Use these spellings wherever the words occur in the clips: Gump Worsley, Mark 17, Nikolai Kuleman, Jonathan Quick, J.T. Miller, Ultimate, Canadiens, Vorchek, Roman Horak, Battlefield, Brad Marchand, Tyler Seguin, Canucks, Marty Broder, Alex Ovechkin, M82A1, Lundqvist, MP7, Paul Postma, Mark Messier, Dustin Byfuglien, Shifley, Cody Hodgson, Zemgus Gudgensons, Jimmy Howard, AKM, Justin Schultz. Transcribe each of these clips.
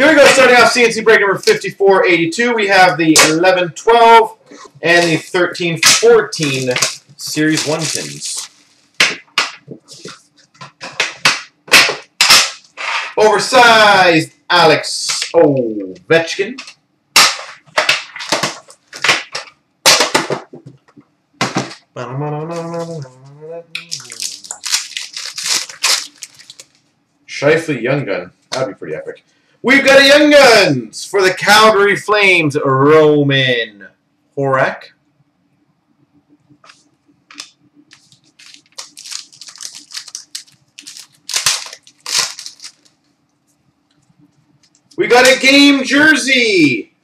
Here we go, starting off CNC break number 5482. We have the 11-12 and the 13-14 Series 1 pins. Oversized Alex Ovechkin. Shifley Young Gun. That would be pretty epic. We've got a Young Guns for the Calgary Flames, Roman Horak. We got a game jersey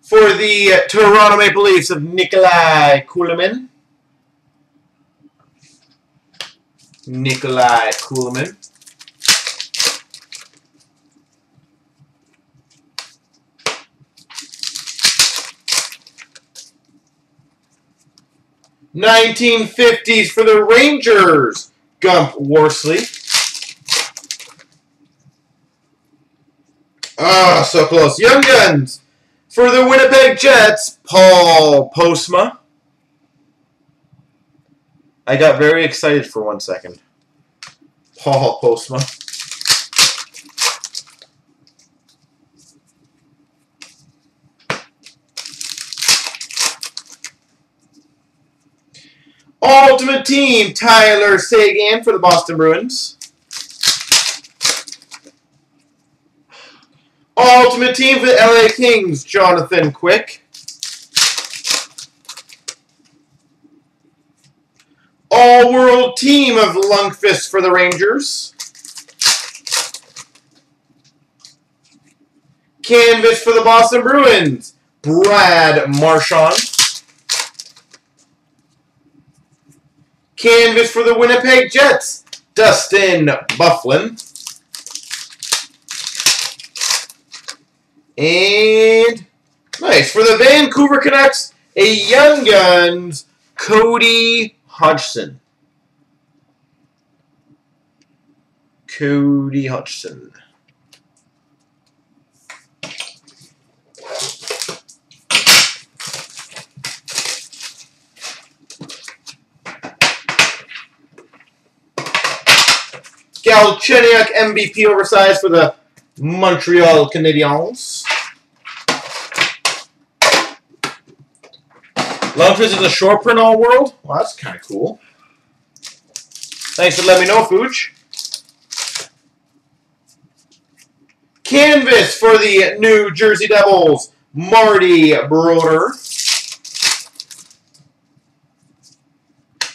for the Toronto Maple Leafs of Nikolai Kuleman. $19.50s for the Rangers, Gump Worsley. Ah, oh, so close. Young Guns for the Winnipeg Jets, Paul Postma. I got very excited for 1 second. Paul Postma. Ultimate Team, Tyler Seguin for the Boston Bruins. Ultimate Team for the LA Kings, Jonathan Quick. All-World Team of Lundqvist for the Rangers. Canvas for the Boston Bruins, Brad Marchand. Canvas for the Winnipeg Jets, Dustin Byfuglien. And nice. For the Vancouver Canucks, a Young Guns, Cody Hodgson. Kulchenyuk MVP oversized for the Montreal Canadiens. Lundqvist is a short print all world. Well, that's kind of cool. Thanks for letting me know, Fooch. Canvas for the New Jersey Devils, Marty Broder.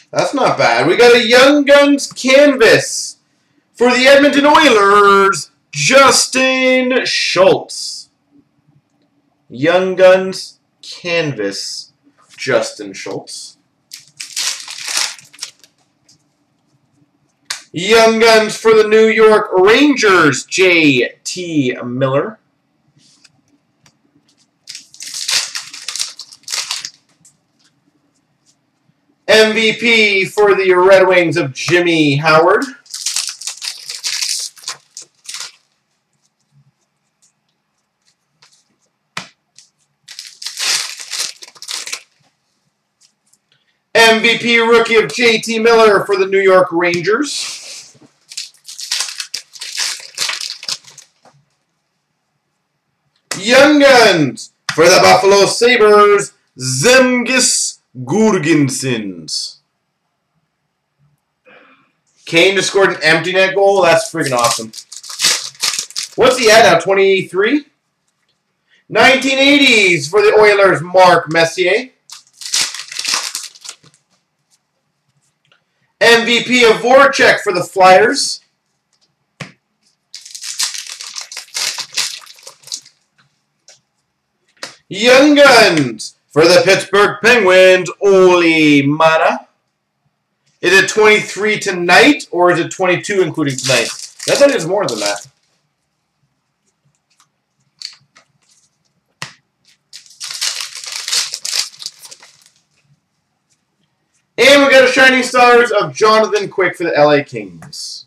That's not bad. We got a Young Guns canvas for the Edmonton Oilers, Justin Schultz. Young Guns canvas, Justin Schultz. Young Guns for the New York Rangers, J.T. Miller. MVP for the Red Wings of Jimmy Howard. MVP rookie of J.T. Miller for the New York Rangers. Young Guns for the Buffalo Sabres, Zemgus Gudgensons. Kane just scored an empty net goal. That's freaking awesome. What's he at now? 23? 1980s for the Oilers, Mark Messier. MVP of Vorchek for the Flyers. Young Guns for the Pittsburgh Penguins, Ole Mata. Is it 23 tonight, or is it 22 including tonight? I thought it was more than that. And we got a Shining Stars of Jonathan Quick for the LA Kings.